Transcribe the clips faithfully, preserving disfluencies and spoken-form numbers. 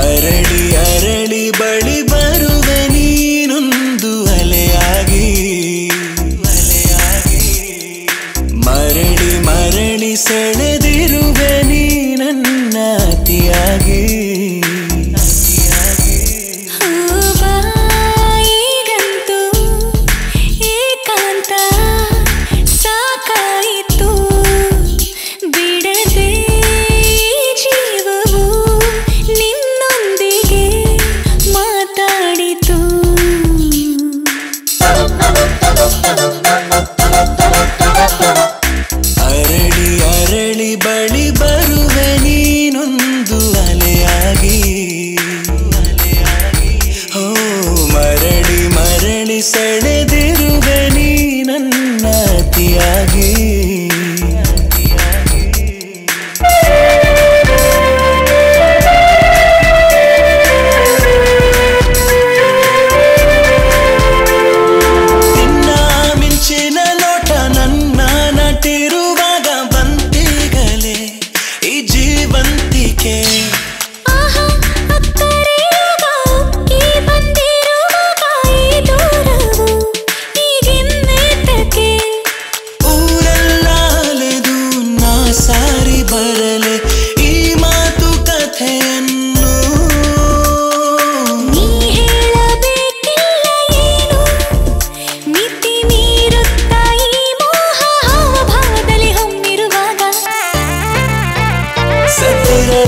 ಅರಳಿ ಅರಳಿ ಬಳಿ ಬರುವ ನೀನೊಂದು ಅಲೆಯಾಗಿ ಅಲೆಯಾಗಿ ಮರಳಿ ಮರಳಿ ಸೆಳೆದಿರುವ ನೀ ನನ್ನ ಅತಿಯಾಗಿ ಅರಳಿ ಅರಳಿ ಬಳಿ ಬರುವ ನೀನೊಂದು ಅಲೆಯಾಗಿ ಅಲೆಯಾಗಿ ಓ ಮರಳಿ ಮರಳಿ ಸೆಳೆದಿರುವ ನೀ ನನ್ನ ಅತಿಯಾಗಿ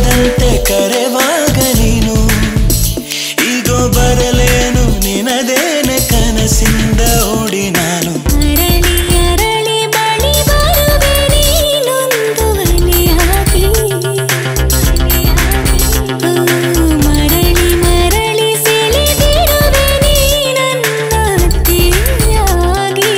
ದಂತೆ ಕರೆವಾಗ ನೀನು ಈಗ ಬರಲೇನು ನಿನದೇನ ಕನಸಿಂದ ಓಡಿ ನಾನು ಅರಳಿ ಅರಳಿ ಬಳಿ ಬರುವೆ ನೀನೊಂದು ಅಲೆಯಾಗಿ ಮರಳಿ ಮರಳಿ ಸೆಳೆದಿರುವೆ ನೀ ನನ್ನ ಅತಿಯಾಗಿ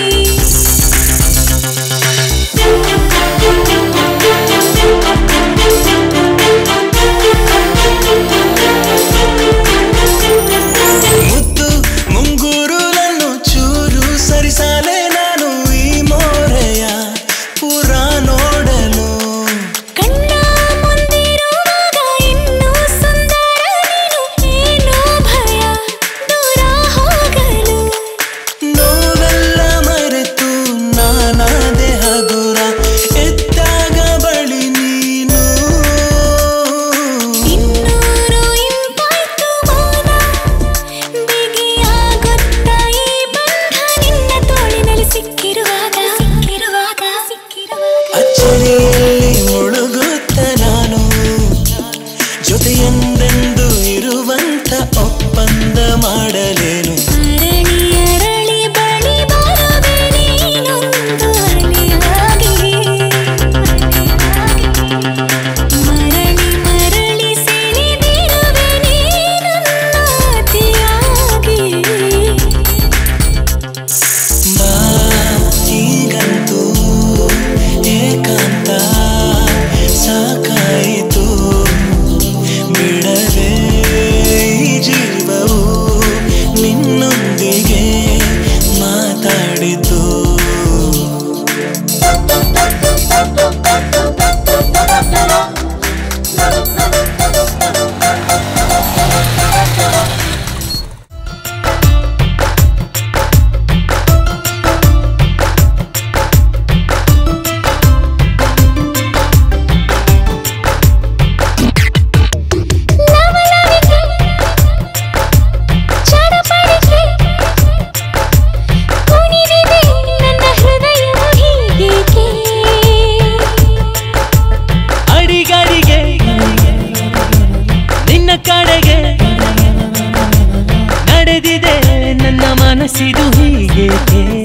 ಚಳಿಯಲ್ಲಿ ಮುಳುಗುತ್ತ ನಾನು ಜೊತೆಯೆಂದೆಂದು ಇರುವಂತ ಒಪ್ಪಂದ ಮಾಡಲೇನು ಅರಳಿ ಅರಳಿ ಬಳಿ ಬರುವೆ ನೀನೊಂದು ಅಲೆಯಾಗಿ ಮರಳಿ ಮರಳಿ ಸೆಳೆದಿರುವೆ ನೀ ನನ್ನ ಅತಿಯಾಗಿ ನಾ ಈಗಂತೂ ಏಕಾಂತ ಸಾಕಾಯಿತು ಬಿಡವೇ ಈ ಜೀವವು ನಿನ್ನೊಂದಿಗೆ ಮಾತಾಡಿತು ಕಡೆಗೆ ನಡೆದಿದೆ ನನ್ನ ಮನಸ್ಸಿದು ಹೀಗೆ